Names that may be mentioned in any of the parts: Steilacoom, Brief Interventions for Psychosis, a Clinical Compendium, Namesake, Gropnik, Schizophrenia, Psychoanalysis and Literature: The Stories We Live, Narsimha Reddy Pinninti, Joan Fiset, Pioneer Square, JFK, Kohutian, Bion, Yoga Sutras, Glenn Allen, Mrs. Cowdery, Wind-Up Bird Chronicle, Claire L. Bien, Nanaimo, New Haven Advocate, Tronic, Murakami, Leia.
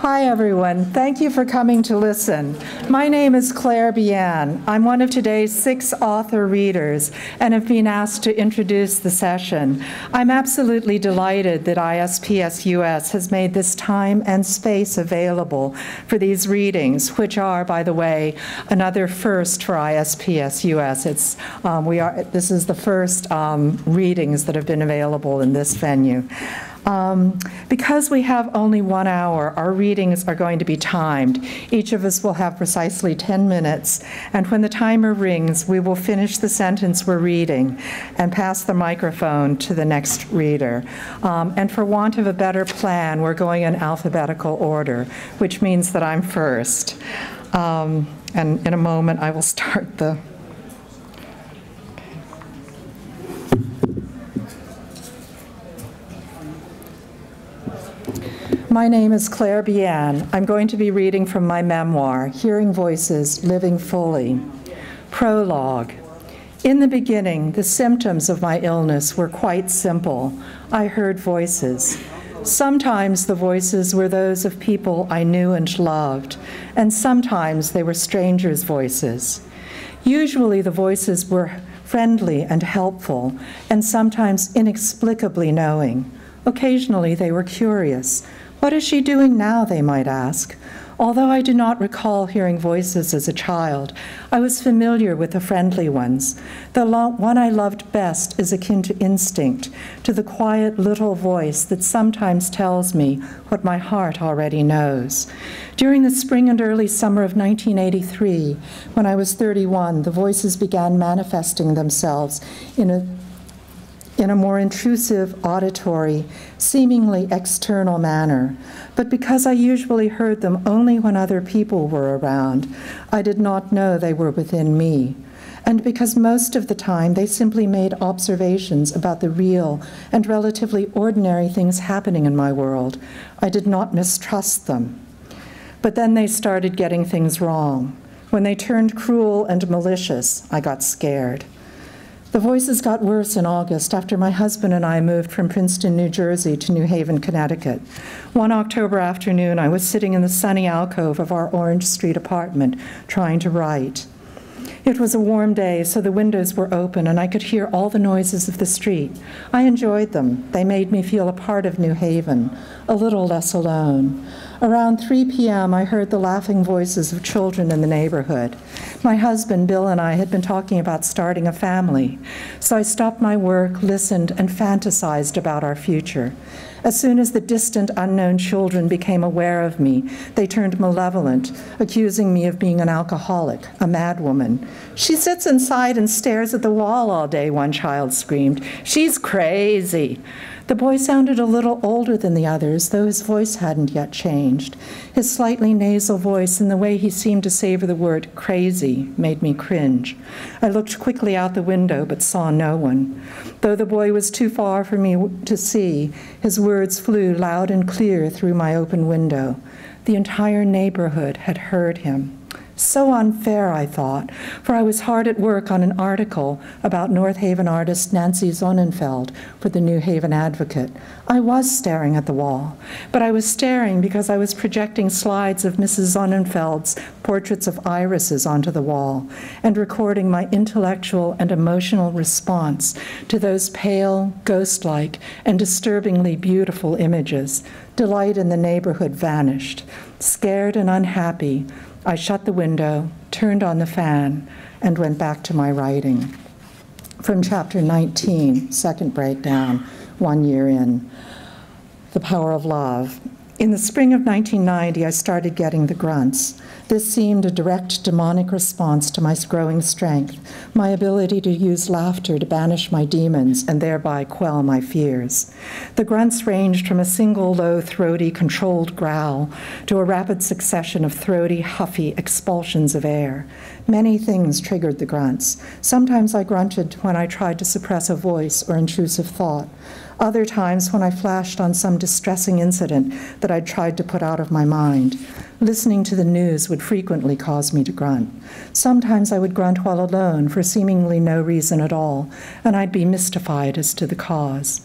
Hi, everyone. Thank you for coming to listen. My name is Claire Bien. I'm one of today's 6 author readers and have been asked to introduce the session. I'm absolutely delighted that ISPS-US has made this time and space available for these readings, which are, by the way, another first for ISPS-US. This is the first readings that have been available in this venue. Because we have only 1 hour, our readings are going to be timed. Each of us will have precisely 10 minutes, and when the timer rings, we will finish the sentence we're reading and pass the microphone to the next reader. And for want of a better plan, we're going in alphabetical order, which means that I'm first. And in a moment, I will start the... My name is Claire Bien. I'm going to be reading from my memoir, Hearing Voices, Living Fully. Prologue. In the beginning, the symptoms of my illness were quite simple. I heard voices. Sometimes the voices were those of people I knew and loved, and sometimes they were strangers' voices. Usually the voices were friendly and helpful, and sometimes inexplicably knowing. Occasionally they were curious. What is she doing now, they might ask. Although I do not recall hearing voices as a child, I was familiar with the friendly ones. The one I loved best is akin to instinct, to the quiet little voice that sometimes tells me what my heart already knows. During the spring and early summer of 1983, when I was 31, the voices began manifesting themselves in a more intrusive, auditory, seemingly external manner. But because I usually heard them only when other people were around, I did not know they were within me. And because most of the time they simply made observations about the real and relatively ordinary things happening in my world, I did not mistrust them. But then they started getting things wrong. When they turned cruel and malicious, I got scared. The voices got worse in August after my husband and I moved from Princeton, New Jersey to New Haven, Connecticut. One October afternoon, I was sitting in the sunny alcove of our Orange Street apartment trying to write. It was a warm day, so the windows were open and I could hear all the noises of the street. I enjoyed them. They made me feel a part of New Haven, a little less alone. Around 3 p.m., I heard the laughing voices of children in the neighborhood. My husband, Bill, and I had been talking about starting a family, so I stopped my work, listened, and fantasized about our future. As soon as the distant, unknown children became aware of me, they turned malevolent, accusing me of being an alcoholic, a madwoman. "She sits inside and stares at the wall all day," one child screamed. "She's crazy." The boy sounded a little older than the others, though his voice hadn't yet changed. His slightly nasal voice and the way he seemed to savor the word crazy made me cringe. I looked quickly out the window but saw no one. Though the boy was too far for me to see, his words flew loud and clear through my open window. The entire neighborhood had heard him. So unfair, I thought, for I was hard at work on an article about North Haven artist Nancy Zonnenfeld for the New Haven Advocate. I was staring at the wall, but I was staring because I was projecting slides of Mrs. Zonnenfeld's portraits of irises onto the wall and recording my intellectual and emotional response to those pale, ghost-like, and disturbingly beautiful images. Delight in the neighborhood vanished. Scared and unhappy, I shut the window, turned on the fan, and went back to my writing. From chapter 19, second breakdown, 1 year in, The Power of Love. In the spring of 1990, I started getting the grunts. This seemed a direct demonic response to my growing strength, my ability to use laughter to banish my demons and thereby quell my fears. The grunts ranged from a single low, throaty, controlled growl to a rapid succession of throaty, huffy expulsions of air. Many things triggered the grunts. Sometimes I grunted when I tried to suppress a voice or intrusive thought. Other times when I flashed on some distressing incident that I tried to put out of my mind. Listening to the news would frequently cause me to grunt. Sometimes I would grunt while alone for seemingly no reason at all, and I'd be mystified as to the cause.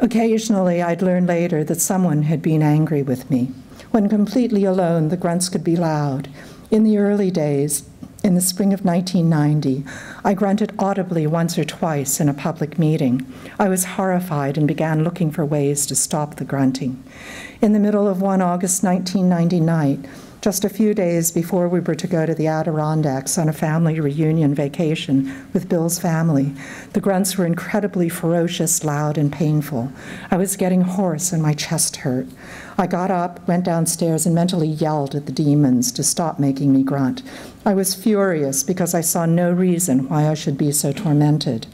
Occasionally, I'd learn later that someone had been angry with me, When completely alone, the grunts could be loud. In the early days, in the spring of 1990, I grunted audibly once or twice in a public meeting. I was horrified and began looking for ways to stop the grunting. In the middle of one August 1990 night, just a few days before we were to go to the Adirondacks on a family reunion vacation with Bill's family, the grunts were incredibly ferocious, loud, and painful. I was getting hoarse and my chest hurt. I got up, went downstairs, and mentally yelled at the demons to stop making me grunt. I was furious because I saw no reason why I should be so tormented.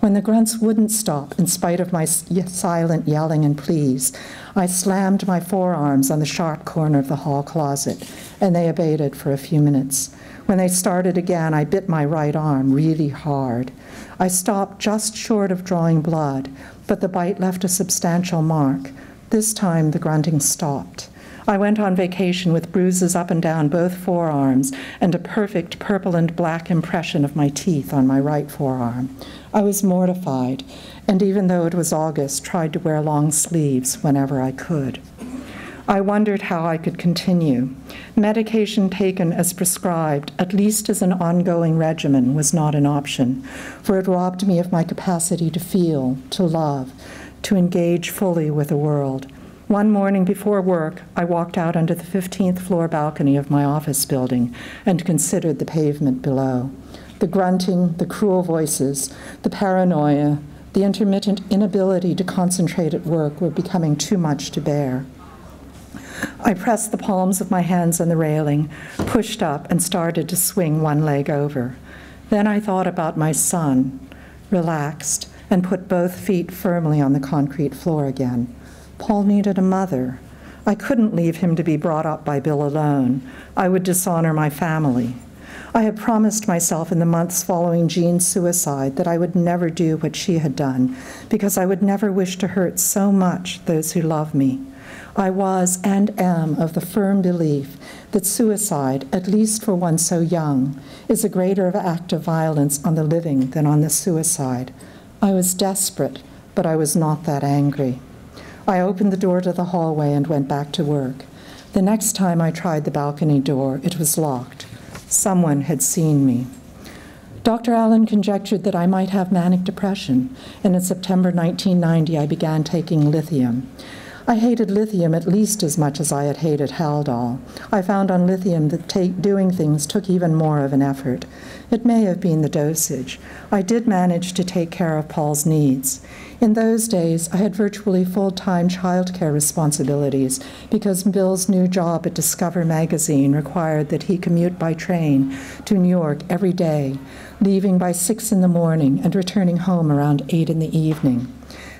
When the grunts wouldn't stop, in spite of my silent yelling and pleas, I slammed my forearms on the sharp corner of the hall closet, and they abated for a few minutes. When they started again, I bit my right arm really hard. I stopped just short of drawing blood, but the bite left a substantial mark. This time, the grunting stopped. I went on vacation with bruises up and down both forearms and a perfect purple and black impression of my teeth on my right forearm. I was mortified, and even though it was August, tried to wear long sleeves whenever I could. I wondered how I could continue. Medication taken as prescribed, at least as an ongoing regimen, was not an option, for it robbed me of my capacity to feel, to love, to engage fully with the world. One morning before work, I walked out onto the 15th floor balcony of my office building and considered the pavement below. The grunting, the cruel voices, the paranoia, the intermittent inability to concentrate at work were becoming too much to bear. I pressed the palms of my hands on the railing, pushed up, and started to swing one leg over. Then I thought about my son, relaxed, and put both feet firmly on the concrete floor again. Paul needed a mother. I couldn't leave him to be brought up by Bill alone. I would dishonor my family. I had promised myself in the months following Jean's suicide that I would never do what she had done, because I would never wish to hurt so much those who love me. I was and am of the firm belief that suicide, at least for one so young, is a greater act of violence on the living than on the suicide. I was desperate, but I was not that angry. I opened the door to the hallway and went back to work. The next time I tried the balcony door, it was locked. Someone had seen me. Dr. Allen conjectured that I might have manic depression, and in September 1990, I began taking lithium. I hated lithium at least as much as I had hated Haldol. I found on lithium that doing things took even more of an effort. It may have been the dosage. I did manage to take care of Paul's needs. In those days, I had virtually full-time childcare responsibilities because Bill's new job at Discover magazine required that he commute by train to New York every day, leaving by 6 in the morning and returning home around 8 in the evening.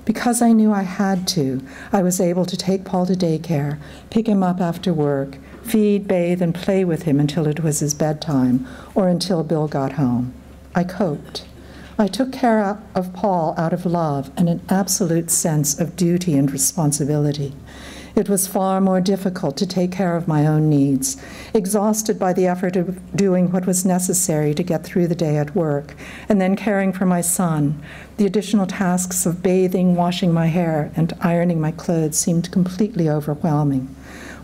Because I knew I had to, I was able to take Paul to daycare, pick him up after work, feed, bathe, and play with him until it was his bedtime or until Bill got home. I coped. I took care of Paul out of love and an absolute sense of duty and responsibility. It was far more difficult to take care of my own needs, exhausted by the effort of doing what was necessary to get through the day at work, and then caring for my son. The additional tasks of bathing, washing my hair, and ironing my clothes seemed completely overwhelming.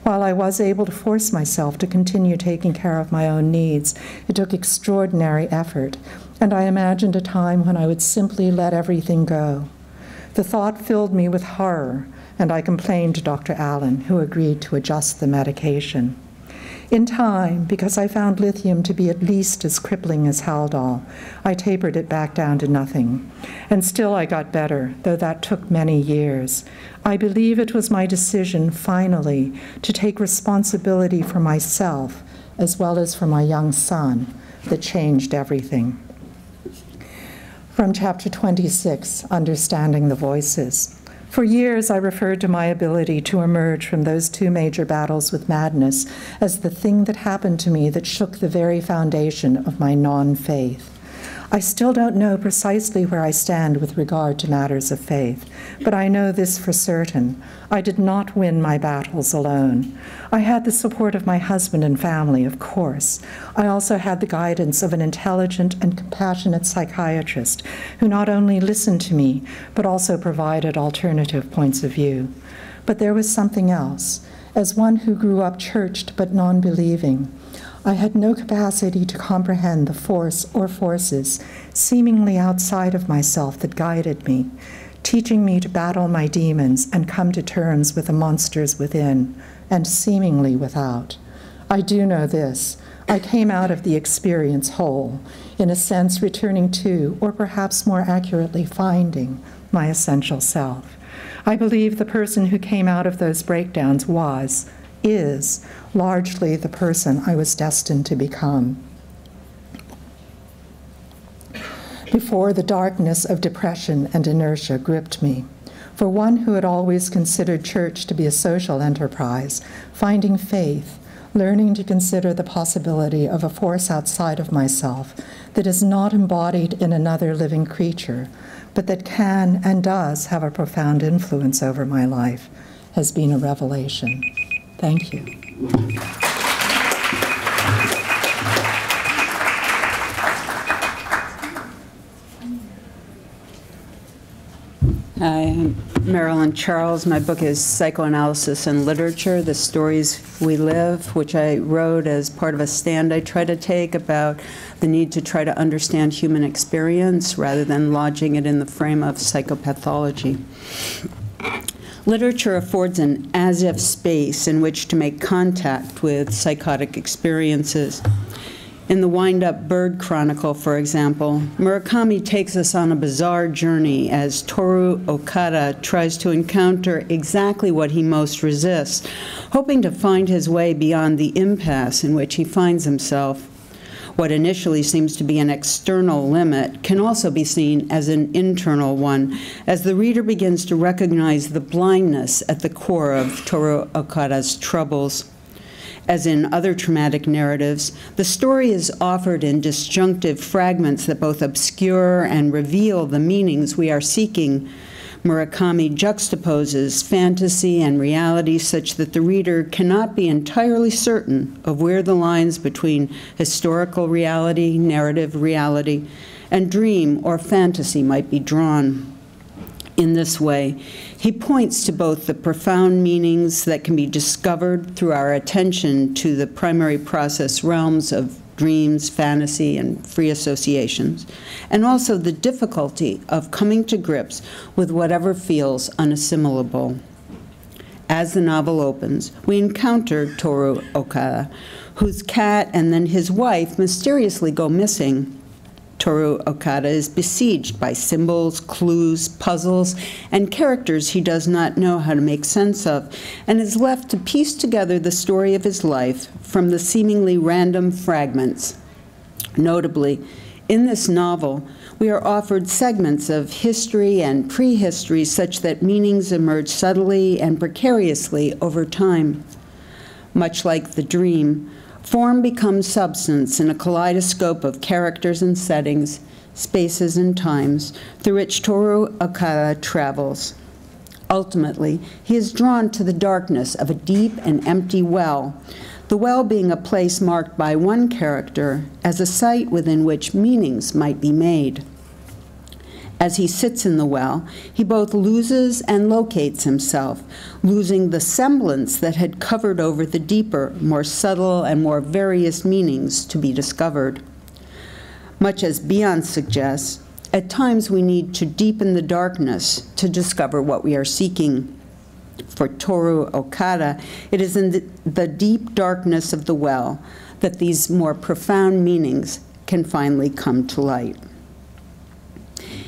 While I was able to force myself to continue taking care of my own needs, it took extraordinary effort, and I imagined a time when I would simply let everything go. The thought filled me with horror, and I complained to Dr. Allen, who agreed to adjust the medication. In time, because I found lithium to be at least as crippling as Haldol, I tapered it back down to nothing. And still I got better, though that took many years. I believe it was my decision, finally, to take responsibility for myself, as well as for my young son, that changed everything. From Chapter 26, Understanding the Voices. For years, I referred to my ability to emerge from those two major battles with madness as the thing that happened to me that shook the very foundation of my non-faith. I still don't know precisely where I stand with regard to matters of faith, but I know this for certain. I did not win my battles alone. I had the support of my husband and family, of course. I also had the guidance of an intelligent and compassionate psychiatrist who not only listened to me, but also provided alternative points of view. But there was something else. as one who grew up churched but non-believing. I had no capacity to comprehend the force or forces seemingly outside of myself that guided me, teaching me to battle my demons and come to terms with the monsters within and seemingly without. I do know this. I came out of the experience whole, in a sense returning to, or perhaps more accurately finding, my essential self. I believe the person who came out of those breakdowns was, is largely the person I was destined to become. Before the darkness of depression and inertia gripped me, for one who had always considered church to be a social enterprise, finding faith, learning to consider the possibility of a force outside of myself that is not embodied in another living creature, but that can and does have a profound influence over my life, has been a revelation. Thank you. Hi, I'm Marilyn Charles. My book is Psychoanalysis and Literature: The Stories We Live, which I wrote as part of a stand I try to take about the need to try to understand human experience rather than lodging it in the frame of psychopathology. Literature affords an as-if space in which to make contact with psychotic experiences. In the Wind-Up Bird Chronicle, for example, Murakami takes us on a bizarre journey as Toru Okada tries to encounter exactly what he most resists, hoping to find his way beyond the impasse in which he finds himself. What initially seems to be an external limit can also be seen as an internal one, as the reader begins to recognize the blindness at the core of Toru Okada's troubles. As in other traumatic narratives, the story is offered in disjunctive fragments that both obscure and reveal the meanings we are seeking. Murakami juxtaposes fantasy and reality such that the reader cannot be entirely certain of where the lines between historical reality, narrative reality, and dream or fantasy might be drawn. In this way, he points to both the profound meanings that can be discovered through our attention to the primary process realms of dreams, fantasy, and free associations, and also the difficulty of coming to grips with whatever feels unassimilable. As the novel opens, we encounter Toru Okada, whose cat and then his wife mysteriously go missing. Toru Okada is besieged by symbols, clues, puzzles, and characters he does not know how to make sense of, and is left to piece together the story of his life from the seemingly random fragments. Notably, in this novel, we are offered segments of history and prehistory such that meanings emerge subtly and precariously over time. Much like the dream, form becomes substance in a kaleidoscope of characters and settings, spaces and times, through which Toru Okada travels. Ultimately, he is drawn to the darkness of a deep and empty well, the well being a place marked by one character as a site within which meanings might be made. As he sits in the well, he both loses and locates himself, losing the semblance that had covered over the deeper, more subtle, and more various meanings to be discovered. Much as Bion suggests, at times we need to deepen the darkness to discover what we are seeking. For Toru Okada, it is in the deep darkness of the well that these more profound meanings can finally come to light.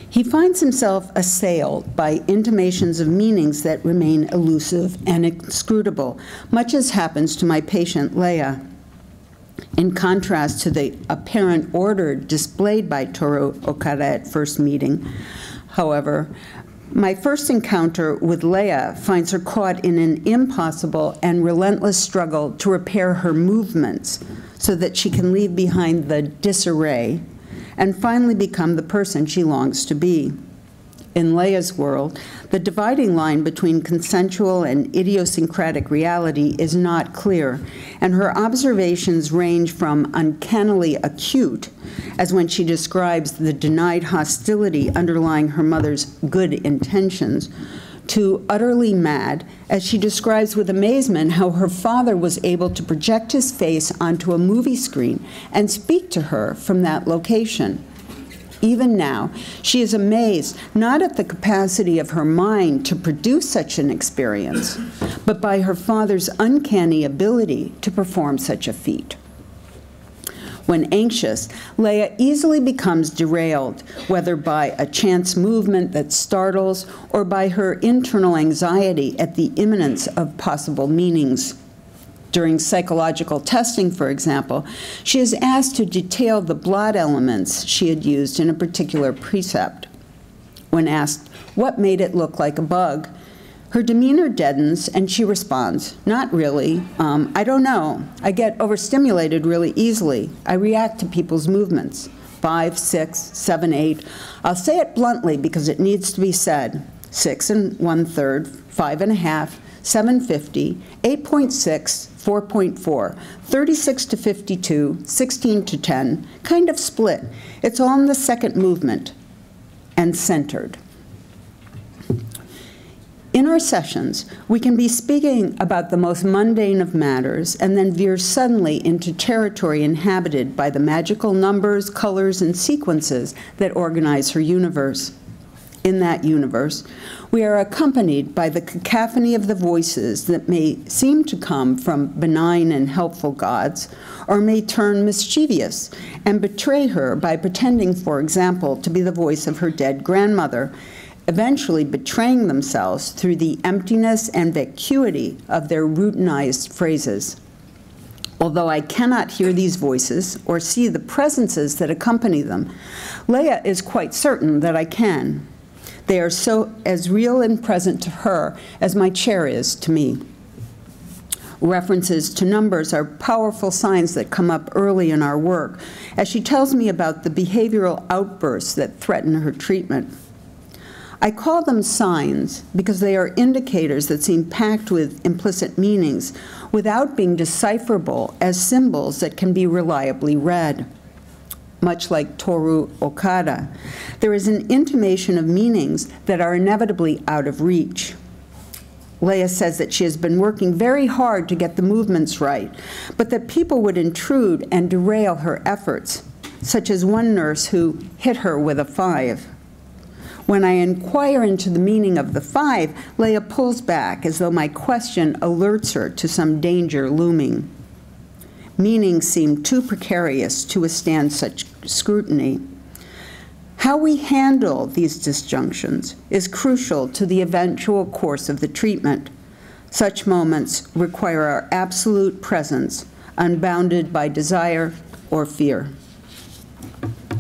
He finds himself assailed by intimations of meanings that remain elusive and inscrutable, much as happens to my patient Leia. In contrast to the apparent order displayed by Toru Okada at first meeting, however, my first encounter with Leia finds her caught in an impossible and relentless struggle to repair her movements so that she can leave behind the disarray and finally become the person she longs to be. In Leia's world, the dividing line between consensual and idiosyncratic reality is not clear, and her observations range from uncannily acute, as when she describes the denied hostility underlying her mother's good intentions, to utterly mad, as she describes with amazement how her father was able to project his face onto a movie screen and speak to her from that location. Even now, she is amazed not at the capacity of her mind to produce such an experience, but by her father's uncanny ability to perform such a feat. When anxious, Leia easily becomes derailed, whether by a chance movement that startles or by her internal anxiety at the imminence of possible meanings. During psychological testing, for example, she is asked to detail the blot elements she had used in a particular precept. When asked what made it look like a bug, her demeanor deadens, and she responds, "Not really. I don't know. I get overstimulated really easily. I react to people's movements. 5, 6, 7, 8. I'll say it bluntly because it needs to be said. 6 1/3, 5 1/2, 750, 8.6, 4.4, 36 to 52, 16 to 10, kind of split. It's all in the second movement and centered." In our sessions, we can be speaking about the most mundane of matters and then veer suddenly into territory inhabited by the magical numbers, colors, and sequences that organize her universe. In that universe, we are accompanied by the cacophony of the voices that may seem to come from benign and helpful gods, or may turn mischievous and betray her by pretending, for example, to be the voice of her dead grandmother, eventually betraying themselves through the emptiness and vacuity of their routinized phrases. Although I cannot hear these voices or see the presences that accompany them, Leia is quite certain that I can. They are so as real and present to her as my chair is to me. References to numbers are powerful signs that come up early in our work, as she tells me about the behavioral outbursts that threaten her treatment. I call them signs because they are indicators that seem packed with implicit meanings without being decipherable as symbols that can be reliably read. Much like Toru Okada, there is an intimation of meanings that are inevitably out of reach. Leia says that she has been working very hard to get the movements right, but that people would intrude and derail her efforts, such as one nurse who hit her with a 5. When I inquire into the meaning of the 5, Leia pulls back as though my question alerts her to some danger looming. Meanings seem too precarious to withstand such scrutiny. How we handle these disjunctions is crucial to the eventual course of the treatment. Such moments require our absolute presence, unbounded by desire or fear.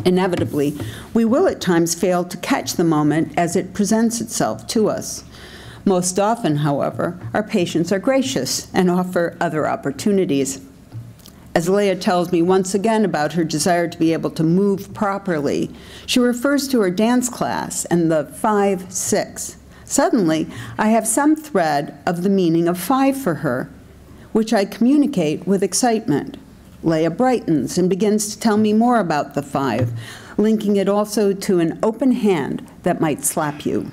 Inevitably, we will at times fail to catch the moment as it presents itself to us. Most often, however, our patients are gracious and offer other opportunities. As Leia tells me once again about her desire to be able to move properly, she refers to her dance class and the 5, 6. Suddenly, I have some thread of the meaning of 5 for her, which I communicate with excitement. Leia brightens and begins to tell me more about the 5, linking it also to an open hand that might slap you.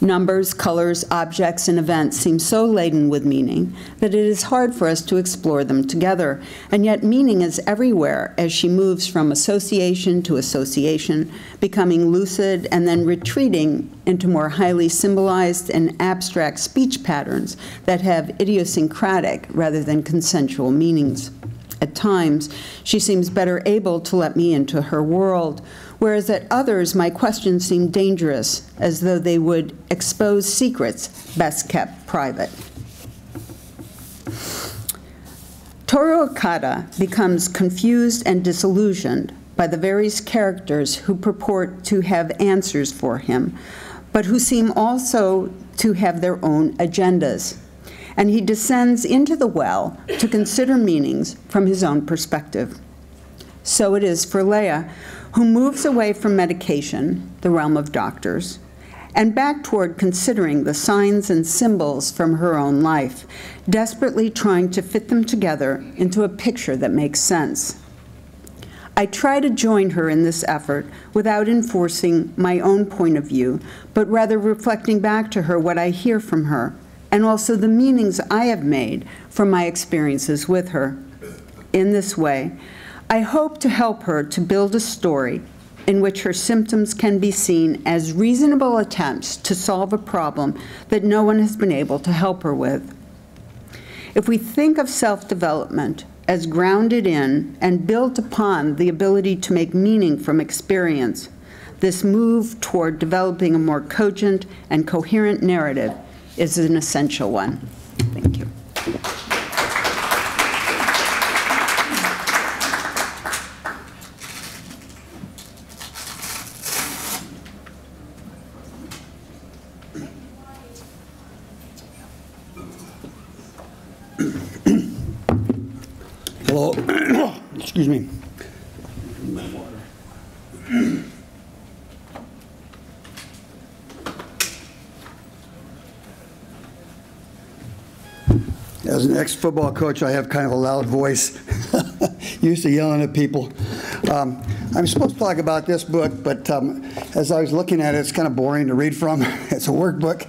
Numbers, colors, objects, and events seem so laden with meaning that it is hard for us to explore them together, and yet meaning is everywhere as she moves from association to association, becoming lucid and then retreating into more highly symbolized and abstract speech patterns that have idiosyncratic rather than consensual meanings. At times, she seems better able to let me into her world, whereas at others, my questions seem dangerous, as though they would expose secrets best kept private. Toru Okada becomes confused and disillusioned by the various characters who purport to have answers for him, but who seem also to have their own agendas. And he descends into the well to consider meanings from his own perspective. So it is for Leia, who moves away from medication, the realm of doctors, and back toward considering the signs and symbols from her own life, desperately trying to fit them together into a picture that makes sense. I try to join her in this effort without enforcing my own point of view, but rather reflecting back to her what I hear from her, and also the meanings I have made from my experiences with her. In this way, I hope to help her to build a story in which her symptoms can be seen as reasonable attempts to solve a problem that no one has been able to help her with. If we think of self-development as grounded in and built upon the ability to make meaning from experience, this move toward developing a more cogent and coherent narrative is an essential one. Thank you. Excuse me. As an ex-football coach, I have kind of a loud voice. Used to yelling at people. I'm supposed to talk about this book, but as I was looking at it, it's kind of boring to read from. It's a workbook.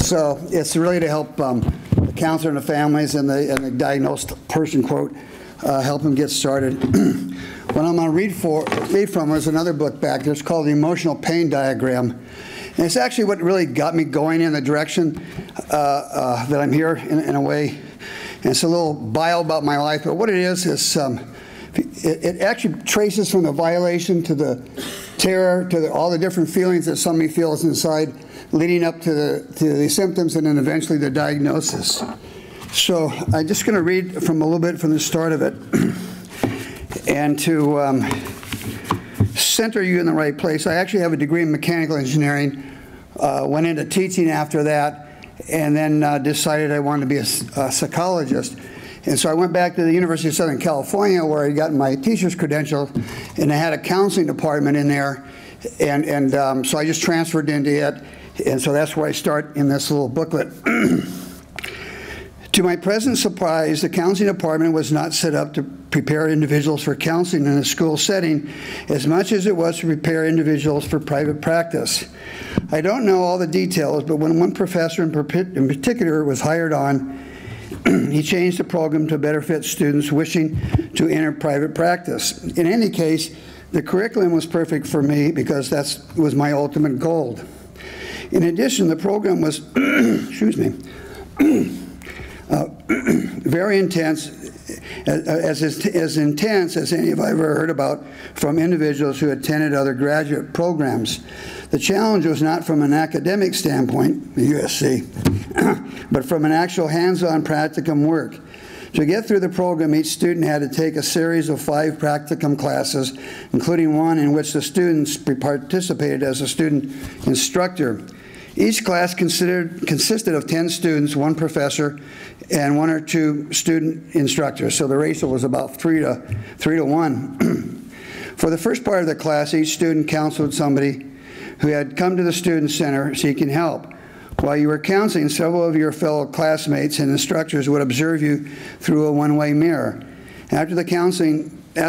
So it's really to help the counselor and the families and the diagnosed person, quote, help them get started. What I'm going to read from is another book back there. It's called The Emotional Pain Diagram. And it's actually what really got me going in the direction that I'm here in a way. And it's a little bio about my life, but what it is it actually traces from the violation to the terror to all the different feelings that somebody feels inside, leading up to the symptoms and then eventually the diagnosis. So I'm just going to read from a little bit from the start of it and to center you in the right place. I actually have a degree in mechanical engineering, went into teaching after that, and then decided I wanted to be a psychologist. And so I went back to the University of Southern California where I got my teacher's credential, and I had a counseling department in there, and so I just transferred into it, and so that's where I start in this little booklet. To my present surprise, the counseling department was not set up to prepare individuals for counseling in a school setting as much as it was to prepare individuals for private practice. I don't know all the details, but when one professor in particular was hired on, he changed the program to better fit students wishing to enter private practice. In any case, the curriculum was perfect for me because that was my ultimate goal. In addition, the program was, excuse me, very intense, as intense as any I've ever heard about from individuals who attended other graduate programs. The challenge was not from an academic standpoint, USC, but from an actual hands-on practicum work. To get through the program, each student had to take a series of 5 practicum classes, including one in which the students participated as a student instructor. Each class consisted of 10 students, 1 professor, and 1 or 2 student instructors. So the ratio was about 3 to 1. For the first part of the class, each student counseled somebody who had come to the student center seeking help. While you were counseling, several of your fellow classmates and instructors would observe you through a one-way mirror. After counseling 2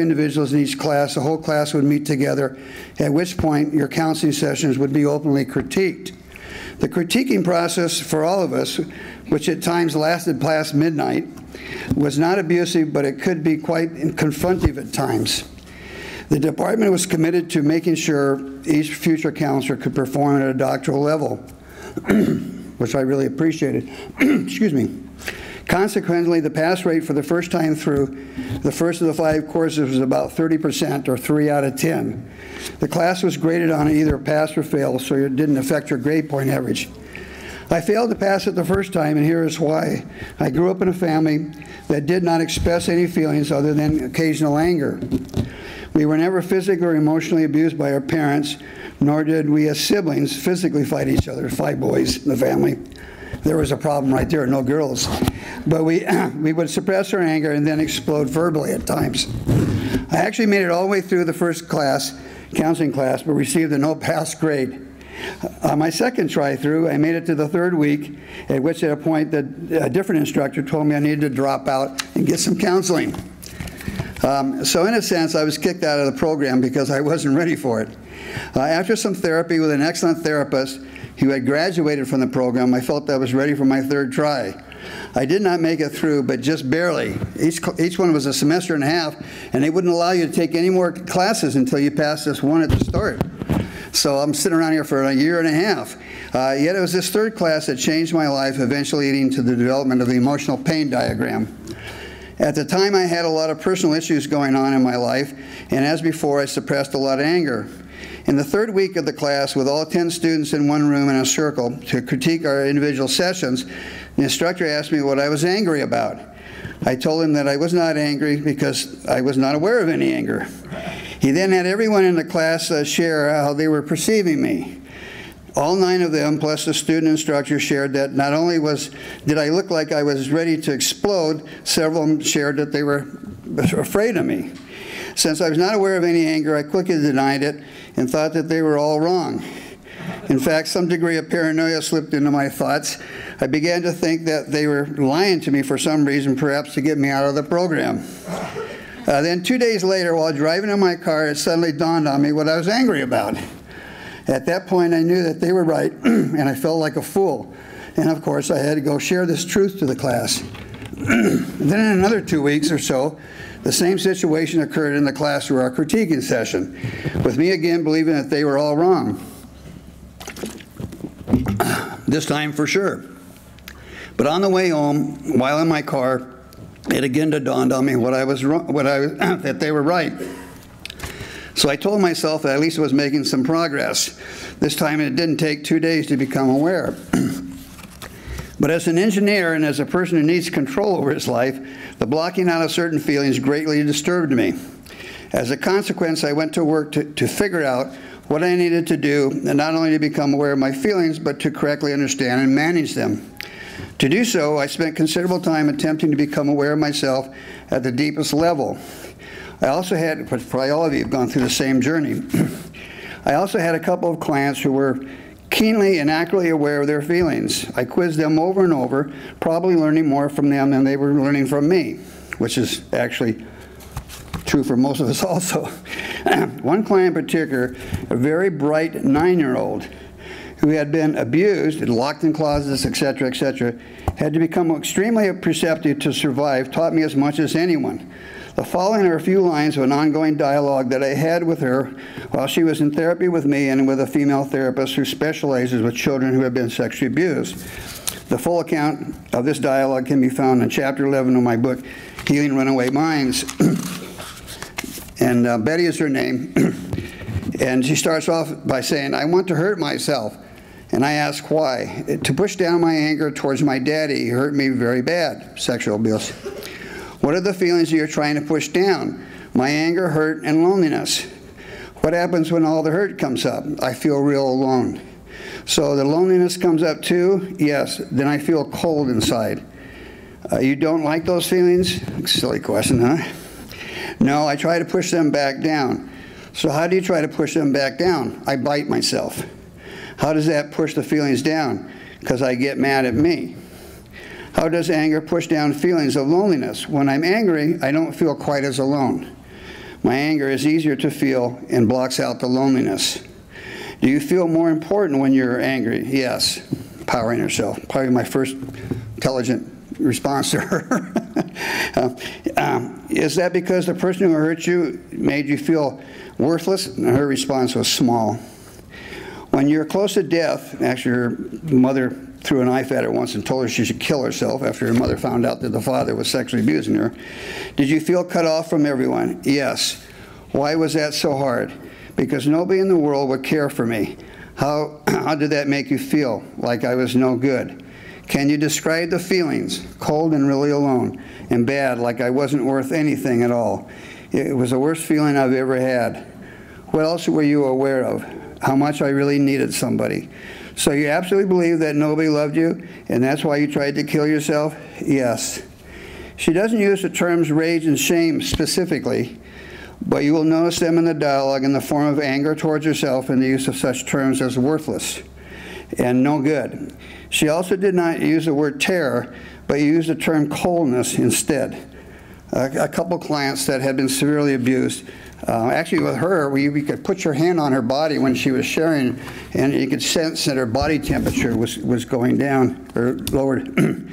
individuals in each class, the whole class would meet together, at which point your counseling sessions would be openly critiqued. The critiquing process for all of us, which at times lasted past midnight, was not abusive, but it could be quite confrontive at times. The department was committed to making sure each future counselor could perform at a doctoral level, which I really appreciated. Excuse me. Consequently, the pass rate for the first time through the first of the 5 courses was about 30%, or 3 out of 10. The class was graded on either pass or fail, so it didn't affect your grade point average. I failed to pass it the first time, and here is why. I grew up in a family that did not express any feelings other than occasional anger. We were never physically or emotionally abused by our parents, nor did we as siblings physically fight each other, 5 boys in the family. There was a problem right there, no girls. But we would suppress our anger and then explode verbally at times. I actually made it all the way through the first class, counseling class, but received a no pass grade. On my second try through, I made it to the 3rd week, at which at a point a different instructor told me I needed to drop out and get some counseling. So in a sense, I was kicked out of the program because I wasn't ready for it. After some therapy with an excellent therapist who had graduated from the program, I felt I was ready for my third try. I did not make it through, but just barely. Each one was a semester and a half, and they wouldn't allow you to take any more classes until you passed this one at the start. So I'm sitting around here for a year and a half. Yet it was this third class that changed my life, eventually leading to the development of the emotional pain diagram. At the time, I had a lot of personal issues going on in my life, and as before, I suppressed a lot of anger. In the third week of the class, with all 10 students in one room in a circle to critique our individual sessions, the instructor asked me what I was angry about. I told him that I was not angry because I was not aware of any anger. He then had everyone in the class share how they were perceiving me. All 9 of them, plus the student instructor, shared that not only did I look like I was ready to explode, several of them shared that they were afraid of me. Since I was not aware of any anger, I quickly denied it and thought that they were all wrong. In fact, some degree of paranoia slipped into my thoughts. I began to think that they were lying to me for some reason, perhaps to get me out of the program. Then 2 days later, while driving in my car, it suddenly dawned on me what I was angry about. At that point, I knew that they were right, and I felt like a fool. And of course, I had to go share this truth to the class. Then in another 2 weeks or so, the same situation occurred in the class through our critiquing session, with me again believing that they were all wrong. This time for sure. But on the way home, while in my car, it again dawned on me what I was wrong, that they were right. So I told myself that at least I was making some progress. This time it didn't take 2 days to become aware. But as an engineer and as a person who needs control over his life, the blocking out of certain feelings greatly disturbed me. As a consequence, I went to work to figure out what I needed to do, and not only to become aware of my feelings, but to correctly understand and manage them. To do so, I spent considerable time attempting to become aware of myself at the deepest level. I also had, probably all of you have gone through the same journey, I also had a couple of clients who were keenly and accurately aware of their feelings. I quizzed them over and over, probably learning more from them than they were learning from me, which is actually true for most of us also. One client in particular, a very bright 9-year-old who had been abused and locked in closets, et cetera, had to become extremely perceptive to survive, taught me as much as anyone. The following are a few lines of an ongoing dialogue that I had with her while she was in therapy with me and with a female therapist who specializes with children who have been sexually abused. The full account of this dialogue can be found in Chapter 11 of my book, Healing Runaway Minds. And Betty is her name. And she starts off by saying, "I want to hurt myself." And I ask why. "To push down my anger towards my daddy. He hurt me very bad." Sexual abuse. "What are the feelings you're trying to push down?" "My anger, hurt, and loneliness." "What happens when all the hurt comes up?" "I feel real alone." "So the loneliness comes up too?" "Yes." "Then I feel cold inside." "You don't like those feelings?" Silly question, huh? "No, I try to push them back down." "So how do you try to push them back down?" "I bite myself." "How does that push the feelings down?" "Because I get mad at me." "How does anger push down feelings of loneliness?" "When I'm angry, I don't feel quite as alone. My anger is easier to feel and blocks out the loneliness." "Do you feel more important when you're angry?" "Yes." Powering herself. Probably my first intelligent response to her. "Is that because the person who hurt you made you feel worthless?" And her response was small. "When you're close to death," actually her mother threw a knife at her once and told her she should kill herself after her mother found out that the father was sexually abusing her. "Did you feel cut off from everyone?" "Yes." "Why was that so hard?" "Because nobody in the world would care for me." How did that make you feel?" "Like I was no good." "Can you describe the feelings?" "Cold and really alone, and bad, like I wasn't worth anything at all. It was the worst feeling I've ever had." "What else were you aware of?" "How much I really needed somebody." "So you absolutely believe that nobody loved you, and that's why you tried to kill yourself?" "Yes." She doesn't use the terms rage and shame specifically, but you will notice them in the dialogue in the form of anger towards herself and the use of such terms as worthless and no good. She also did not use the word terror, but used the term coldness instead. a couple clients that had been severely abused. Actually with her, we could put your hand on her body when she was sharing, and you could sense that her body temperature was going down or lowered.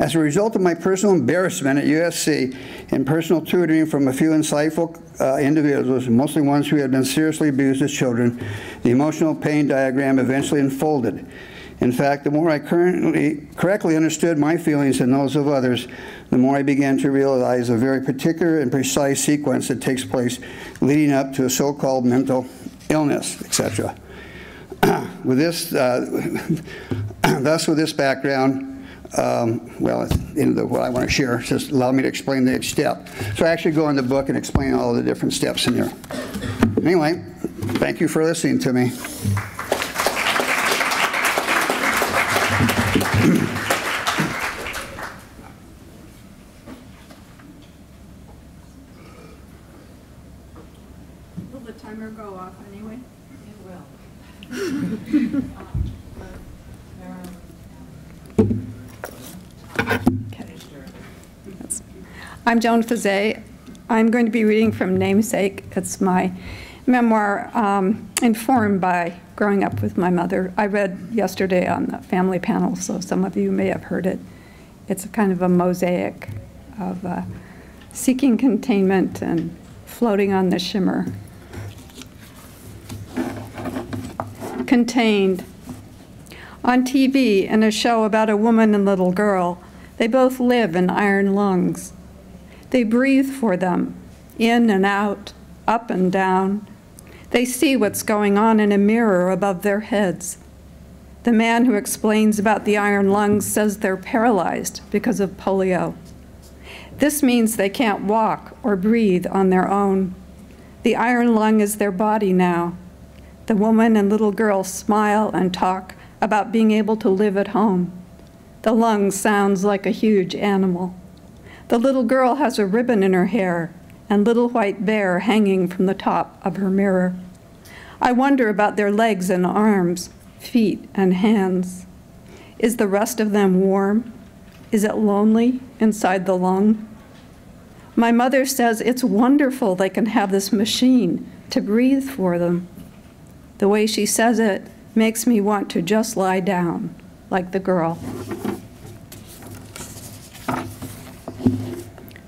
As a result of my personal embarrassment at USC and personal tutoring from a few insightful individuals, mostly ones who had been seriously abused as children, the emotional pain diagram eventually unfolded. In fact, the more I correctly understood my feelings and those of others, the more I began to realize a very particular and precise sequence that takes place leading up to a so-called mental illness, etc. Thus, with this background, well, what I want to share, just allow me to explain the each step. So I actually go in the book and explain all the different steps in there. Anyway, thank you for listening to me. Will the timer go off anyway? It will. I'm Joan Fiset. I'm going to be reading from Namesake. It's my memoir informed by growing up with my mother. I read yesterday on the family panel, so some of you may have heard it. It's a kind of a mosaic of seeking containment and floating on the shimmer. Contained. On TV, in a show about a woman and little girl, they both live in iron lungs. They breathe for them, in and out, up and down. They see what's going on in a mirror above their heads. The man who explains about the iron lungs says they're paralyzed because of polio. This means they can't walk or breathe on their own. The iron lung is their body now. The woman and little girl smile and talk about being able to live at home. The lung sounds like a huge animal. The little girl has a ribbon in her hair and little white bear hanging from the top of her mirror. I wonder about their legs and arms, feet and hands. Is the rest of them warm? Is it lonely inside the lung? My mother says it's wonderful they can have this machine to breathe for them. The way she says it makes me want to just lie down, like the girl.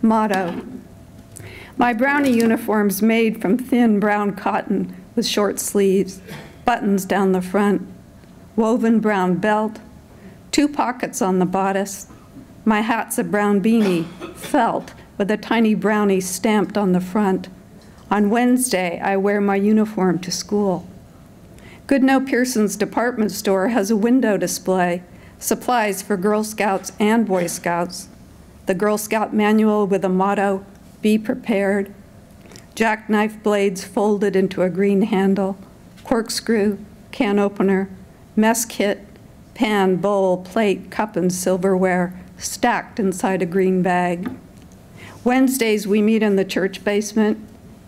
Motto. My brownie uniform's made from thin brown cotton with short sleeves, buttons down the front, woven brown belt, 2 pockets on the bodice. My hat's a brown beanie, felt, with a tiny brownie stamped on the front. On Wednesday, I wear my uniform to school. Goodnow Pearson's department store has a window display, supplies for Girl Scouts and Boy Scouts, the Girl Scout manual with a motto, "Be prepared," jackknife blades folded into a green handle, corkscrew, can opener, mess kit, pan, bowl, plate, cup, and silverware stacked inside a green bag. Wednesdays we meet in the church basement.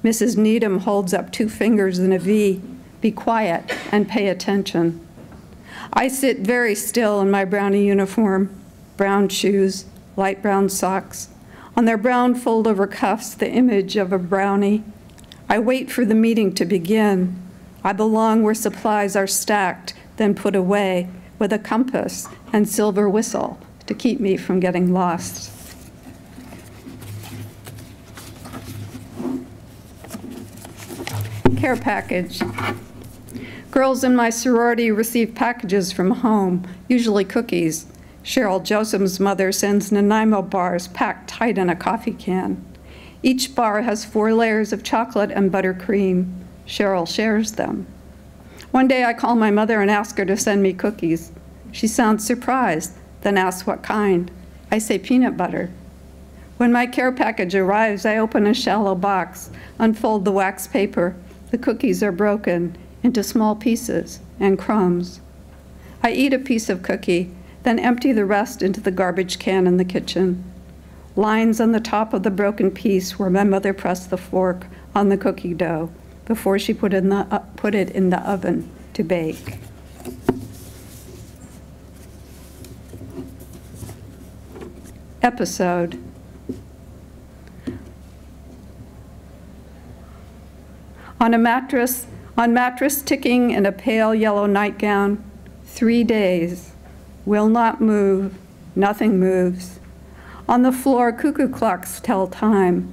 Mrs. Needham holds up 2 fingers in a V. Be quiet and pay attention. I sit very still in my brownie uniform, brown shoes, light brown socks. On their brown fold-over cuffs, the image of a brownie. I wait for the meeting to begin. I belong where supplies are stacked, then put away, with a compass and silver whistle to keep me from getting lost. Care package. Girls in my sorority receive packages from home, usually cookies. Cheryl Joseph's mother sends Nanaimo bars packed tight in a coffee can. Each bar has 4 layers of chocolate and buttercream. Cheryl shares them. One day I call my mother and ask her to send me cookies. She sounds surprised, then asks what kind. I say peanut butter. When my care package arrives, I open a shallow box, unfold the wax paper. The cookies are broken into small pieces and crumbs. I eat a piece of cookie, then empty the rest into the garbage can in the kitchen. Lines on the top of the broken piece where my mother pressed the fork on the cookie dough before she put it in the oven to bake. Episode. on mattress ticking in a pale yellow nightgown, 3 days, will not move, nothing moves. On the floor, cuckoo clocks tell time,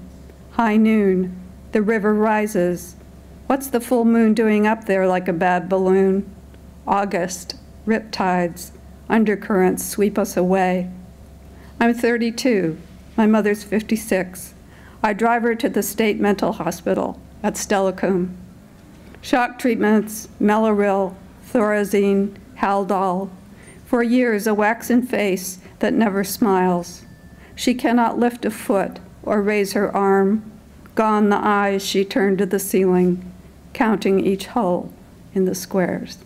high noon, the river rises. What's the full moon doing up there like a bad balloon? August, riptides, undercurrents sweep us away. I'm 32, my mother's 56. I drive her to the state mental hospital at Steilacoom. Shock treatments, Mellaril, Thorazine, Haldol. For years, a waxen face that never smiles. She cannot lift a foot or raise her arm. Gone the eyes, she turned to the ceiling, counting each hole in the squares.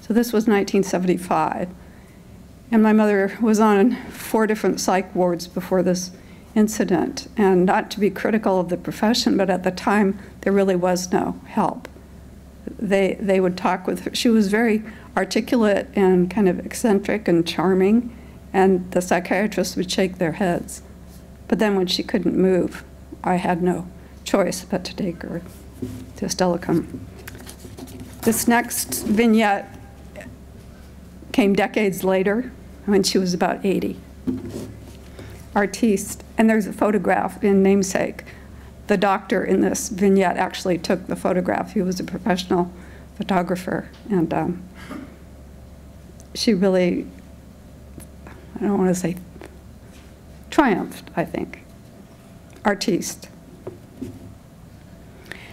So this was 1975. And my mother was on 4 different psych wards before this incident. And not to be critical of the profession, but at the time, there really was no help. They would talk with her. She was very articulate and kind of eccentric and charming, and the psychiatrists would shake their heads. But then when she couldn't move, I had no choice but to take her to Steilacoom. This next vignette came decades later when she was about 80. Artiste, and there's a photograph in Namesake. The doctor in this vignette actually took the photograph. He was a professional photographer, and she really, I don't want to say triumphed, I think. Artiste.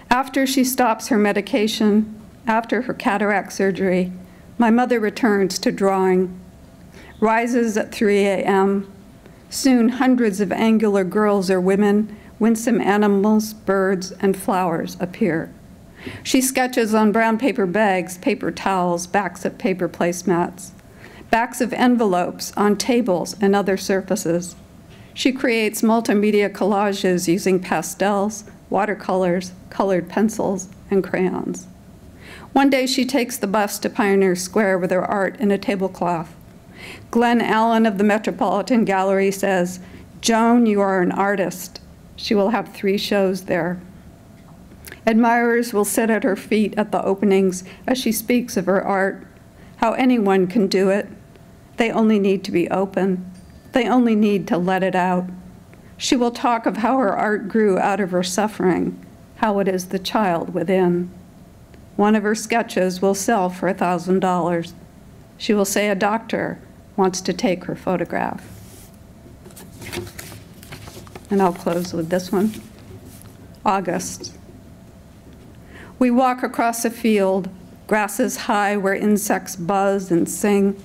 After she stops her medication, after her cataract surgery, my mother returns to drawing, rises at 3 a.m. Soon hundreds of angular girls or women, winsome animals, birds, and flowers appear. She sketches on brown paper bags, paper towels, backs of paper placemats, backs of envelopes on tables and other surfaces. She creates multimedia collages using pastels, watercolors, colored pencils, and crayons. One day she takes the bus to Pioneer Square with her art in a tablecloth. Glenn Allen of the Metropolitan Gallery says, "Joan, you are an artist." She will have 3 shows there. Admirers will sit at her feet at the openings as she speaks of her art, how anyone can do it. They only need to be open. They only need to let it out. She will talk of how her art grew out of her suffering, how it is the child within. One of her sketches will sell for $1,000. She will say a doctor wants to take her photograph. And I'll close with this one. August. We walk across a field, grasses high where insects buzz and sing,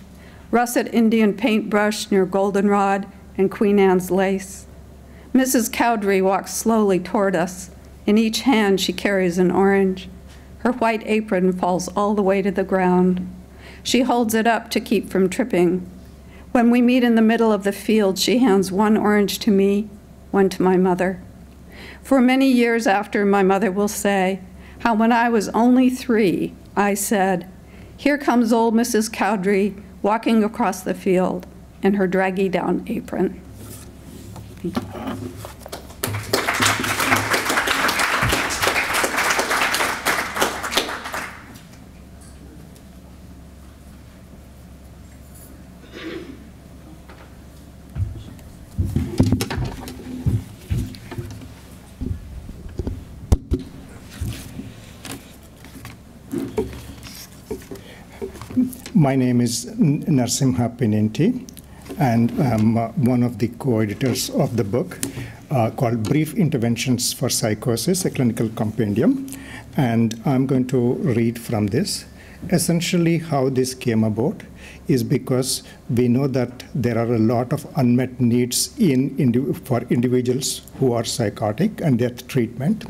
russet Indian paintbrush near goldenrod and Queen Anne's lace. Mrs. Cowdery walks slowly toward us. In each hand she carries an orange. Her white apron falls all the way to the ground. She holds it up to keep from tripping. When we meet in the middle of the field, she hands one orange to me, one to my mother. For many years after, my mother will say how when I was only 3, I said, "Here comes old Mrs. Cowdery walking across the field in her draggy down apron." Thank you. My name is Narsimha Pinninti, and I'm one of the co-editors of the book called Brief Interventions for Psychosis, a Clinical Compendium. And I'm going to read from this. Essentially, how this came about is because we know that there are a lot of unmet needs for individuals who are psychotic and their treatment.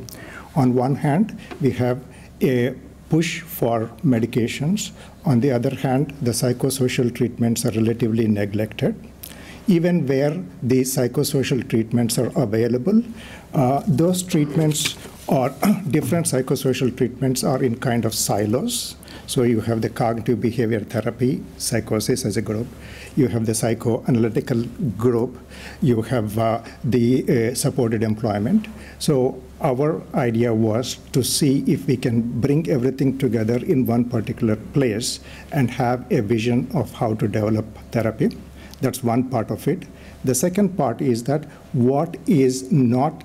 On one hand, we have a push for medications. On the other hand, the psychosocial treatments are relatively neglected. Even where the psychosocial treatments are available, those treatments or different psychosocial treatments are in kind of silos. So you have the cognitive behavior therapy, psychosis as a group. You have the psychoanalytical group. You have the supported employment. So our idea was to see if we can bring everything together in one particular place and have a vision of how to develop therapy. That's one part of it. The second part is that what is not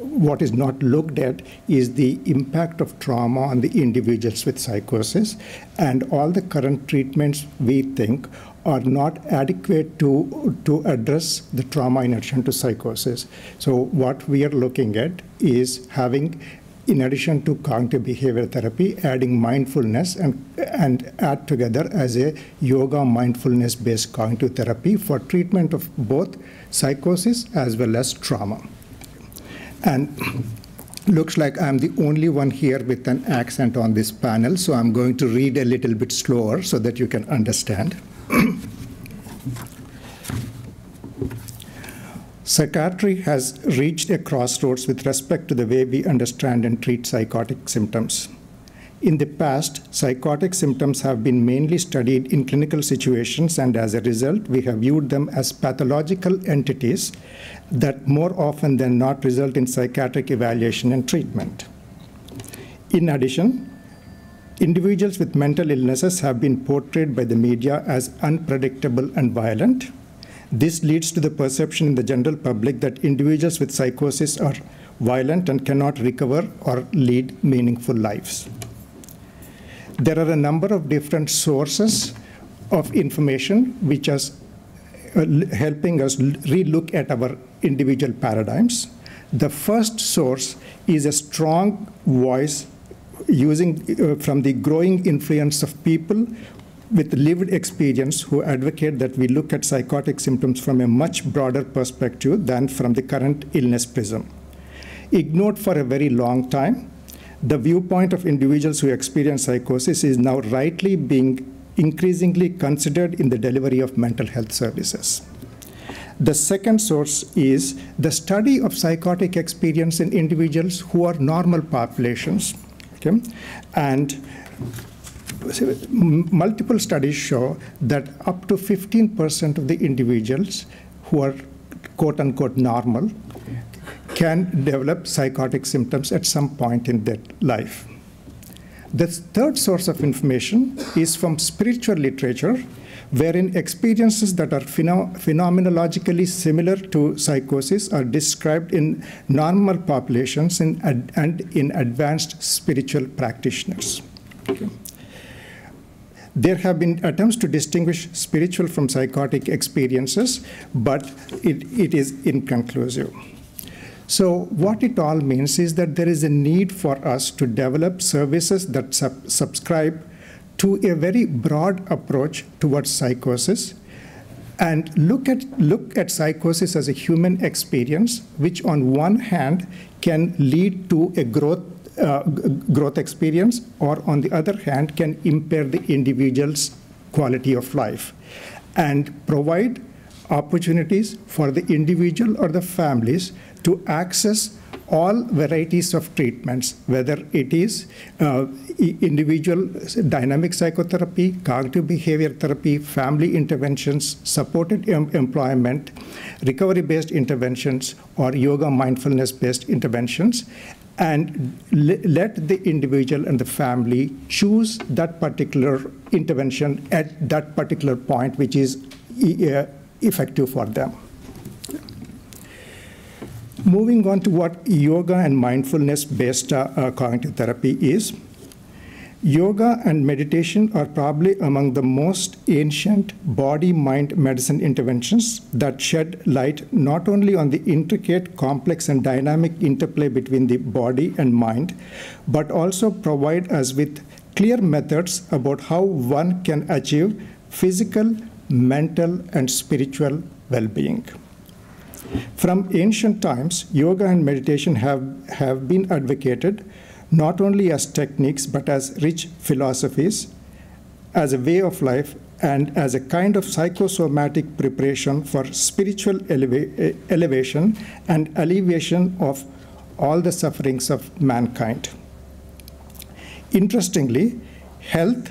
looked at is the impact of trauma on the individuals with psychosis, and all the current treatments we think are not adequate to address the trauma in addition to psychosis. So what we are looking at is having, in addition to cognitive behavior therapy, adding mindfulness and add together as a yoga mindfulness-based cognitive therapy for treatment of both psychosis as well as trauma. And looks like I'm the only one here with an accent on this panel, so I'm going to read a little bit slower so that you can understand. Psychiatry has reached a crossroads with respect to the way we understand and treat psychotic symptoms. In the past, psychotic symptoms have been mainly studied in clinical situations, and as a result, we have viewed them as pathological entities that more often than not result in psychiatric evaluation and treatment. In addition, individuals with mental illnesses have been portrayed by the media as unpredictable and violent. This leads to the perception in the general public that individuals with psychosis are violent and cannot recover or lead meaningful lives. There are a number of different sources of information which are helping us relook at our individual paradigms. The first source is a strong voice from the growing influence of people with lived experience who advocate that we look at psychotic symptoms from a much broader perspective than from the current illness prism. Ignored for a very long time, the viewpoint of individuals who experience psychosis is now rightly being increasingly considered in the delivery of mental health services. The second source is the study of psychotic experience in individuals who are normal populations. Okay? And multiple studies show that up to 15% of the individuals who are quote-unquote normal can develop psychotic symptoms at some point in their life. The third source of information is from spiritual literature, wherein experiences that are phenomenologically similar to psychosis are described in normal populations and in advanced spiritual practitioners. Okay. There have been attempts to distinguish spiritual from psychotic experiences, but it is inconclusive. So what it all means is that there is a need for us to develop services that subscribe to a very broad approach towards psychosis and look at psychosis as a human experience, which on one hand can lead to a growth experience, or on the other hand can impair the individual's quality of life and provide opportunities for the individual or the families to access all varieties of treatments, whether it is individual dynamic psychotherapy, cognitive behavior therapy, family interventions, supported employment, recovery-based interventions, or yoga mindfulness-based interventions, and let the individual and the family choose that particular intervention at that particular point, which is effective for them. Moving on to what yoga and mindfulness-based cognitive therapy is. Yoga and meditation are probably among the most ancient body-mind medicine interventions that shed light not only on the intricate, complex, and dynamic interplay between the body and mind, but also provide us with clear methods about how one can achieve physical, mental, and spiritual well-being. From ancient times, yoga and meditation have been advocated not only as techniques, but as rich philosophies, as a way of life, and as a kind of psychosomatic preparation for spiritual elevation and alleviation of all the sufferings of mankind. Interestingly, health,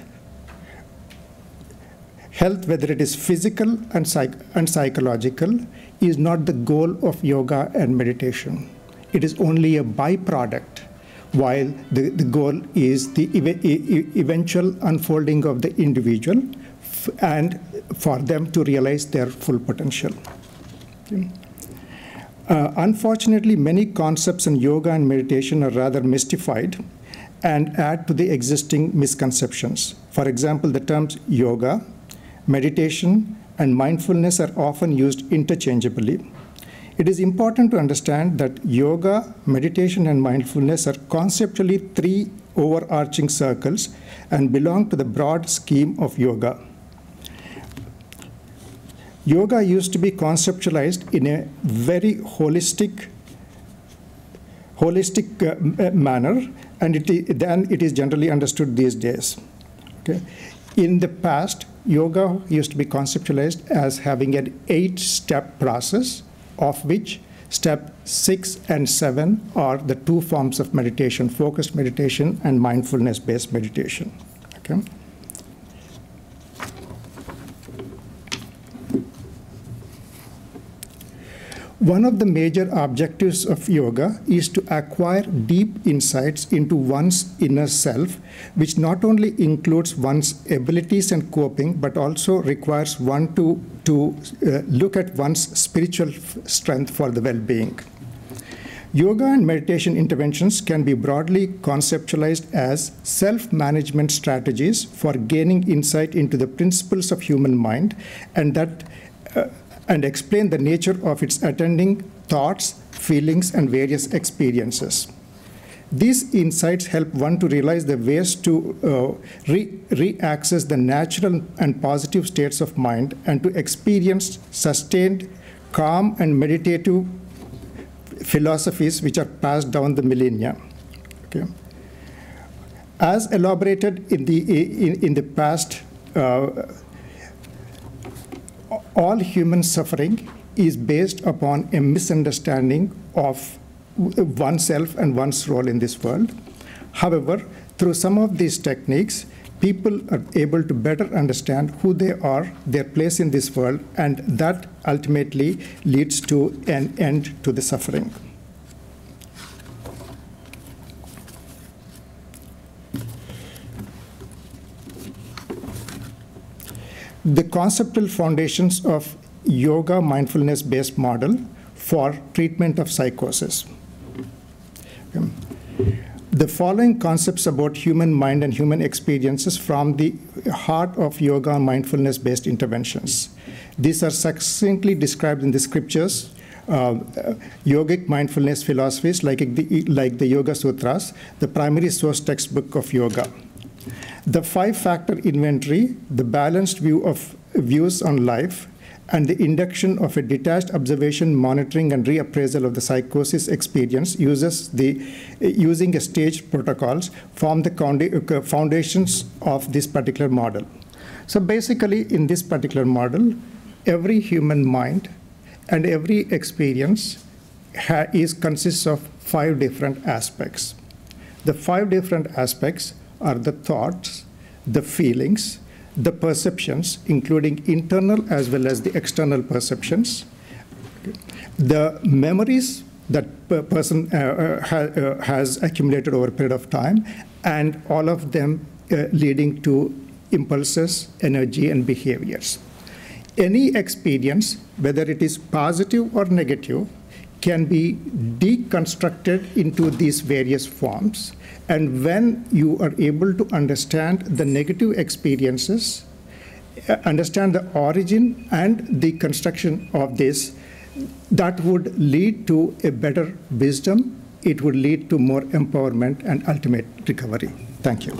whether it is physical and psychological, is not the goal of yoga and meditation. It is only a byproduct, while the goal is the eventual unfolding of the individual and for them to realize their full potential. Okay. Unfortunately, many concepts in yoga and meditation are rather mystified and add to the existing misconceptions. For example, the terms yoga, meditation, and mindfulness are often used interchangeably. It is important to understand that yoga, meditation, and mindfulness are conceptually three overarching circles and belong to the broad scheme of yoga. Yoga used to be conceptualized in a very holistic manner, and it is generally understood these days. Okay? In the past, yoga used to be conceptualized as having an 8-step process, of which step 6 and 7 are the two forms of meditation: focused meditation and mindfulness-based meditation. Okay? One of the major objectives of yoga is to acquire deep insights into one's inner self, which not only includes one's abilities and coping, but also requires one to look at one's spiritual strength for the well-being. Yoga and meditation interventions can be broadly conceptualized as self-management strategies for gaining insight into the principles of human mind, and that and explain the nature of its attending thoughts, feelings, and various experiences. These insights help one to realize the ways to re-access the natural and positive states of mind and to experience sustained, calm, and meditative philosophies which are passed down the millennia. Okay. As elaborated in the past, all human suffering is based upon a misunderstanding of oneself and one's role in this world. However, through some of these techniques, people are able to better understand who they are, their place in this world, and that ultimately leads to an end to the suffering. The conceptual foundations of yoga mindfulness-based model for treatment of psychosis. The following concepts about human mind and human experiences from the heart of yoga and mindfulness-based interventions. These are succinctly described in the scriptures, yogic mindfulness philosophies like the Yoga Sutras, the primary source textbook of yoga. The 5-factor inventory, the balanced view of views on life, and the induction of a detached observation, monitoring, and reappraisal of the psychosis experience using a staged protocols form the foundations of this particular model. So basically, in this particular model, every human mind and every experience consists of 5 different aspects. The 5 different aspects are the thoughts, the feelings, the perceptions, including internal as well as the external perceptions, the memories that a person has accumulated over a period of time, and all of them leading to impulses, energy, and behaviors. Any experience, whether it is positive or negative, can be deconstructed into these various forms. And when you are able to understand the negative experiences, understand the origin and the construction of this, that would lead to a better wisdom. It would lead to more empowerment and ultimate recovery. Thank you.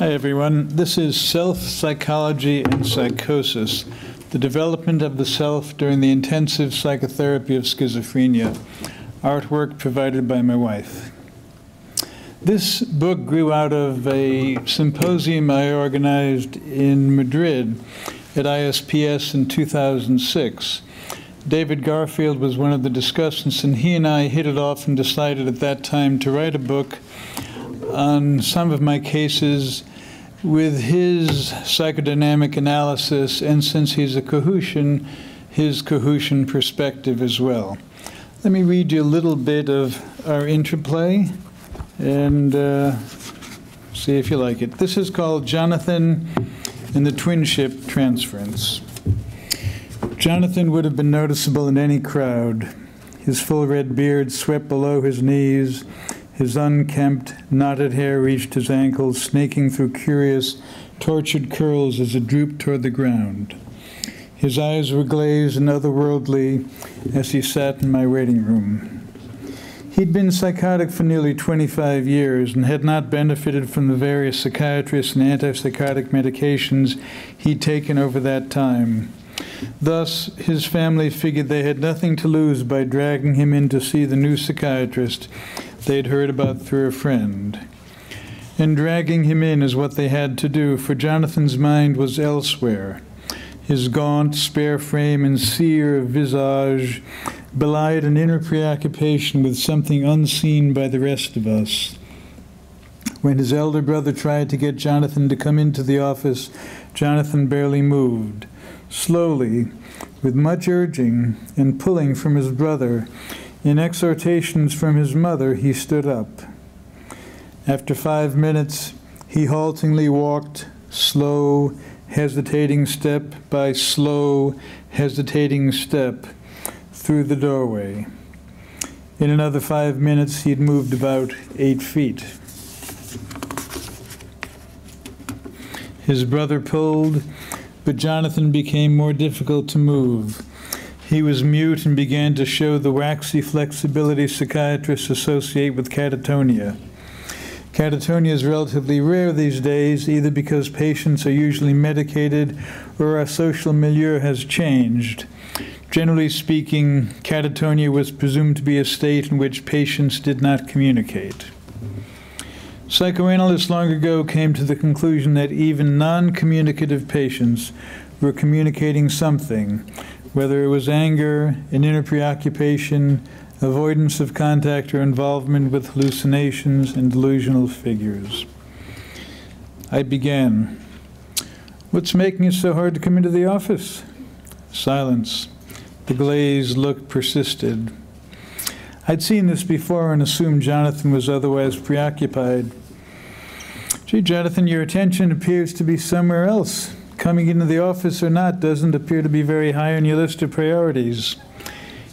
Hi everyone, this is Self Psychology and Psychosis, the development of the self during the intensive psychotherapy of schizophrenia, artwork provided by my wife. This book grew out of a symposium I organized in Madrid at ISPS in 2006. David Garfield was one of the discussants, and he and I hit it off and decided at that time to write a book on some of my cases with his psychodynamic analysis, and since he's a Kohutian, his Kohutian perspective as well. Let me read you a little bit of our interplay and see if you like it. This is called Jonathan and the Twinship Transference. Jonathan would have been noticeable in any crowd. His full red beard swept below his knees. His unkempt, knotted hair reached his ankles, snaking through curious, tortured curls as it drooped toward the ground. His eyes were glazed and otherworldly as he sat in my waiting room. He'd been psychotic for nearly 25 years and had not benefited from the various psychiatrists and antipsychotic medications he'd taken over that time. Thus, his family figured they had nothing to lose by dragging him in to see the new psychiatrist they'd heard about through a friend. And dragging him in is what they had to do, for Jonathan's mind was elsewhere. His gaunt, spare frame and sear visage belied an inner preoccupation with something unseen by the rest of us. When his elder brother tried to get Jonathan to come into the office, Jonathan barely moved. Slowly, with much urging and pulling from his brother, in exhortations from his mother, he stood up. After 5 minutes, he haltingly walked slow, hesitating step by slow, hesitating step through the doorway. In another 5 minutes, he had moved about 8 feet. His brother pulled, but Jonathan became more difficult to move. He was mute and began to show the waxy flexibility psychiatrists associate with catatonia. Catatonia is relatively rare these days, either because patients are usually medicated or our social milieu has changed. Generally speaking, catatonia was presumed to be a state in which patients did not communicate. Psychoanalysts long ago came to the conclusion that even non-communicative patients were communicating something, whether it was anger, an inner preoccupation, avoidance of contact, or involvement with hallucinations and delusional figures. I began. What's making it so hard to come into the office? Silence. The glazed look persisted. I'd seen this before and assumed Jonathan was otherwise preoccupied. Gee, Jonathan, your attention appears to be somewhere else. Coming into the office or not doesn't appear to be very high on your list of priorities.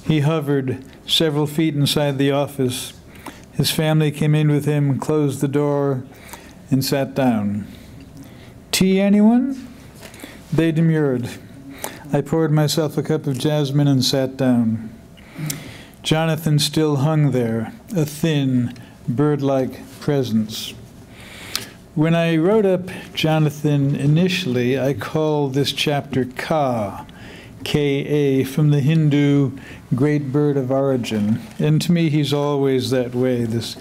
He hovered several feet inside the office. His family came in with him, closed the door, and sat down. Tea, anyone? They demurred. I poured myself a cup of jasmine and sat down. Jonathan still hung there, a thin, bird-like presence. When I wrote up Jonathan initially, I called this chapter Ka, K-A, from the Hindu great bird of origin. And to me, he's always that way, this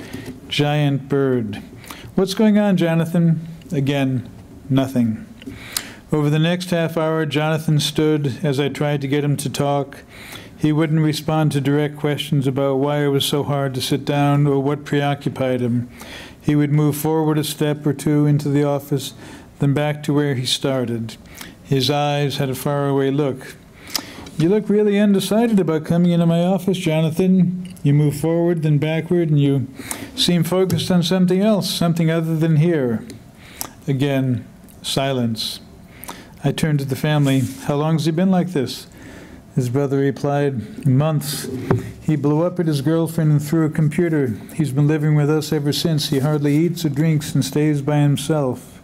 giant bird. What's going on, Jonathan? Again, nothing. Over the next half hour, Jonathan stood as I tried to get him to talk. He wouldn't respond to direct questions about why it was so hard to sit down or what preoccupied him. He would move forward a step or two into the office, then back to where he started. His eyes had a faraway look. You look really undecided about coming into my office, Jonathan. You move forward, then backward, and you seem focused on something else, something other than here. Again, silence. I turned to the family. How long has he been like this? His brother replied, months. He blew up at his girlfriend and threw a computer. He's been living with us ever since. He hardly eats or drinks and stays by himself.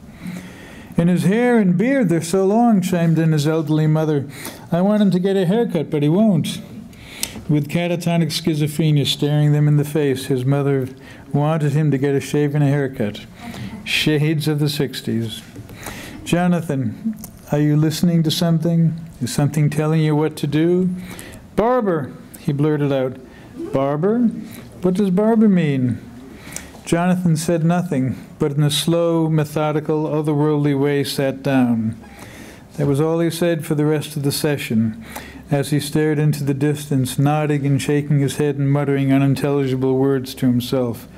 And his hair and beard, they're so long, chimed in his elderly mother. I want him to get a haircut, but he won't. With catatonic schizophrenia staring them in the face, his mother wanted him to get a shave and a haircut. Shades of the 60s. Jonathan, are you listening to something? Is something telling you what to do? Barber, he blurted out. Barber? What does barber mean? Jonathan said nothing, but in a slow, methodical, otherworldly way sat down. That was all he said for the rest of the session, as he stared into the distance, nodding and shaking his head and muttering unintelligible words to himself.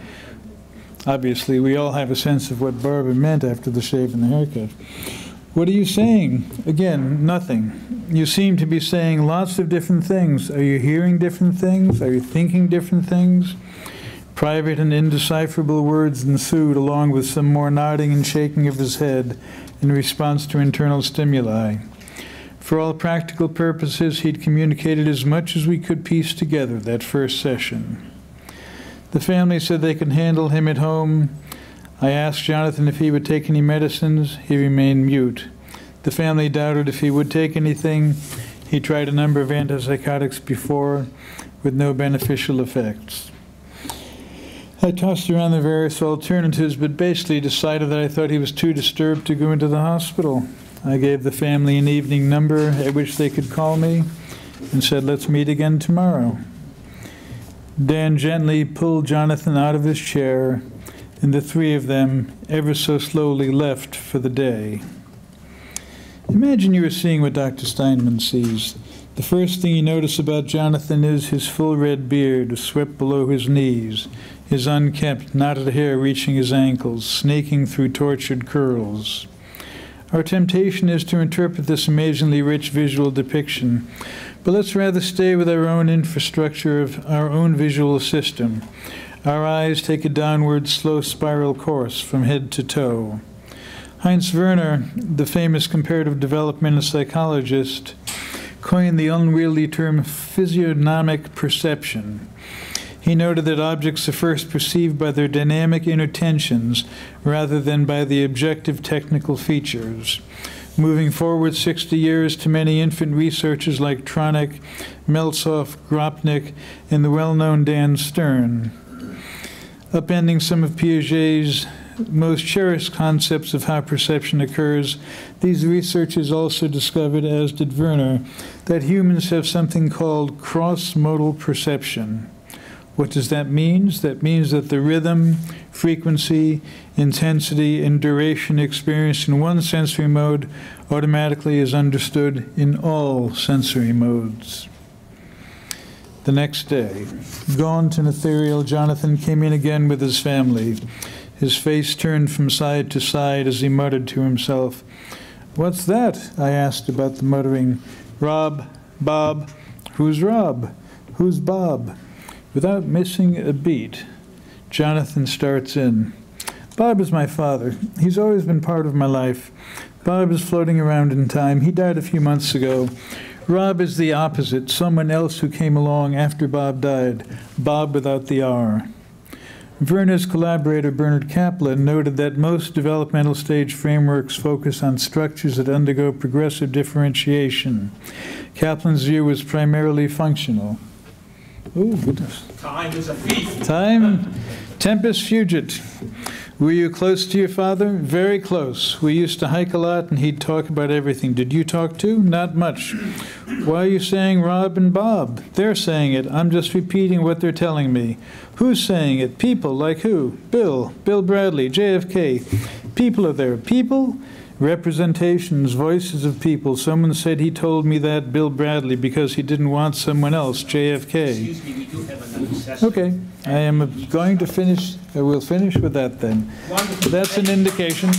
Obviously, we all have a sense of what Barbara meant after the shave and the haircut. What are you saying? Again, nothing. You seem to be saying lots of different things. Are you hearing different things? Are you thinking different things? Private and indecipherable words ensued, along with some more nodding and shaking of his head in response to internal stimuli. For all practical purposes, he'd communicated as much as we could piece together that first session. The family said they could handle him at home. I asked Jonathan if he would take any medicines. He remained mute. The family doubted if he would take anything. He tried a number of antipsychotics before with no beneficial effects. I tossed around the various alternatives, but basically decided that I thought he was too disturbed to go into the hospital. I gave the family an evening number at which they could call me and said, let's meet again tomorrow. Dan gently pulled Jonathan out of his chair, and the three of them ever so slowly left for the day. Imagine you were seeing what Dr. Steinman sees. The first thing you notice about Jonathan is his full red beard swept below his knees, his unkempt, knotted hair reaching his ankles, snaking through tortured curls. Our temptation is to interpret this amazingly rich visual depiction, but let's rather stay with our own infrastructure of our own visual system. Our eyes take a downward, slow spiral course from head to toe. Heinz Werner, the famous comparative developmental psychologist, coined the unwieldy term physiognomic perception. He noted that objects are first perceived by their dynamic inner tensions rather than by the objective technical features. Moving forward 60 years to many infant researchers like Tronic, Meltzoff, Gropnik, and the well-known Dan Stern, upending some of Piaget's most cherished concepts of how perception occurs, these researchers also discovered, as did Werner, that humans have something called cross-modal perception. What does that mean? That means that the rhythm, frequency, intensity, and duration experienced in one sensory mode automatically is understood in all sensory modes. The next day, gaunt and ethereal, Jonathan came in again with his family, his face turned from side to side as he muttered to himself. What's that? I asked about the muttering. Rob, Bob, who's Rob? Who's Bob? Without missing a beat, Jonathan starts in. Bob is my father. He's always been part of my life. Bob is floating around in time. He died a few months ago. Rob is the opposite, someone else who came along after Bob died, Bob without the R. Werner's collaborator, Bernard Kaplan, noted that most developmental stage frameworks focus on structures that undergo progressive differentiation. Kaplan's view was primarily functional. Oh, goodness. Time is a thief. Time, tempus fugit. Were you close to your father? Very close. We used to hike a lot, and he'd talk about everything. Did you talk to? Not much. Why are you saying Rob and Bob? They're saying it. I'm just repeating what they're telling me. Who's saying it? People. Like who? Bill. Bill Bradley. JFK. People are there. People? Representations, voices of people. Someone said he told me that, Bill Bradley, because he didn't want someone else, JFK. Excuse me, we do have another session. Okay, I am going to finish, I will finish with that then. Wonderful. That's an indication.